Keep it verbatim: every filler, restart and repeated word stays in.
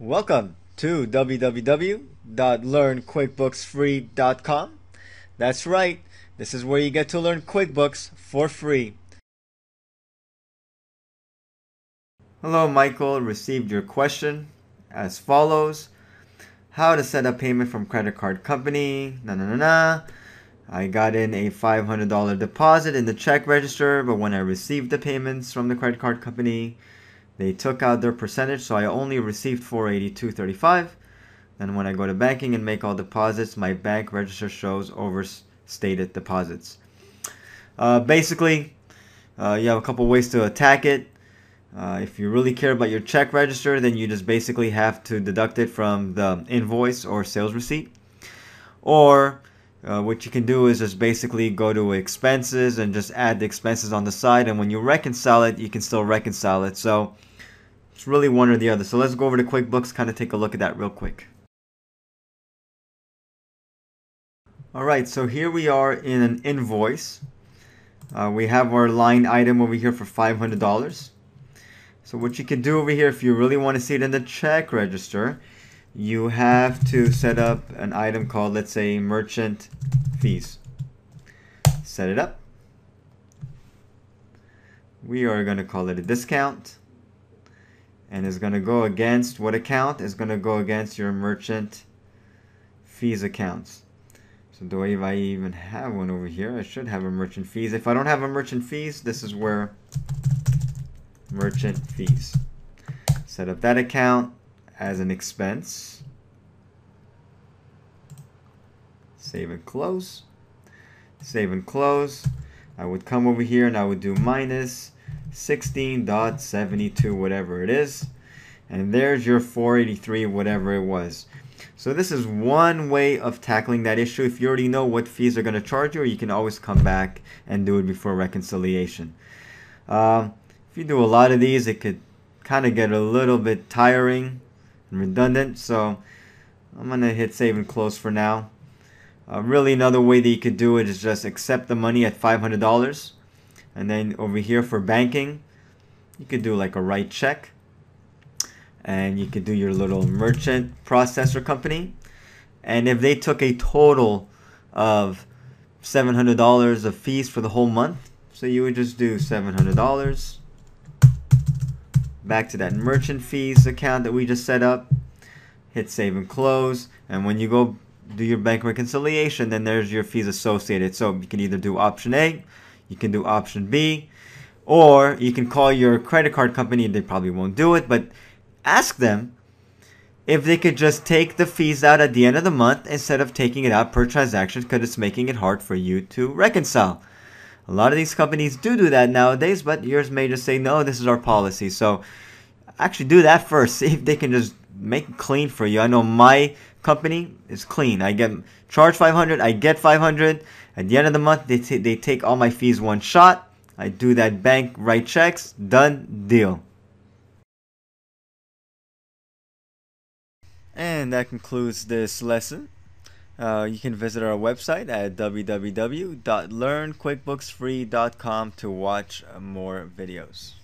Welcome to w w w dot learn quickbooks free dot com. That's right, this is where you get to learn QuickBooks for free. Hello Michael, received your question as follows. How to set up payment from credit card company, na na na na. I got in a five hundred dollar deposit in the check register, but when I received the payments from the credit card company, they took out their percentage, so I only received four hundred eighty-two dollars and thirty-five cents. Then when I go to banking and make all deposits, my bank register shows overstated deposits. Uh, basically, uh, you have a couple ways to attack it. Uh, if you really care about your check register, then you just basically have to deduct it from the invoice or sales receipt. Or Uh, what you can do is just basically go to expenses and just add the expenses on the side, and when you reconcile it, you can still reconcile it. So it's really one or the other. So let's go over to QuickBooks, kind of take a look at that real quick. Alright, so here we are in an invoice. Uh, we have our line item over here for five hundred dollars. So what you can do over here, if you really want to see it in the check register, you have to set up an item called, let's say, merchant fees. Set it up. We are going to call it a discount, and it's going to go against what account? It's going to go against your merchant fees accounts. So do I even have one over here? I should have a merchant fees. If I don't have a merchant fees, this is where merchant fees. Set up that account as an expense. Save and close. Save and close. I would come over here and I would do minus sixteen point seven two, whatever it is. And there's your four hundred eighty-three, whatever it was. So this is one way of tackling that issue. If you already know what fees are going to charge you, you can always come back and do it before reconciliation. Um, if you do a lot of these, it could kind of get a little bit tiring, redundant, so I'm gonna hit save and close for now. Uh, really, another way that you could do it is just accept the money at five hundred dollars, and then over here for banking, you could do like a write check, and you could do your little merchant processor company. And if they took a total of seven hundred dollars of fees for the whole month, so you would just do seven hundred dollars. Back to that merchant fees account that we just set up, hit save and close, and when you go do your bank reconciliation, then there's your fees associated. So you can either do option A, you can do option B, or you can call your credit card company. They probably won't do it, but ask them if they could just take the fees out at the end of the month instead of taking it out per transaction, because it's making it hard for you to reconcile. A lot of these companies do do that nowadays, but yours may just say, no, this is our policy. So actually do that first. See if they can just make it clean for you. I know my company is clean. I get charged five hundred dollars. I get five hundred dollars. At the end of the month, they, they take all my fees one shot. I do that bank, write checks. Done deal. And that concludes this lesson. Uh, you can visit our website at w w w dot learn quickbooks free dot com to watch more videos.